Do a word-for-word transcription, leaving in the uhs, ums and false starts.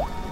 What?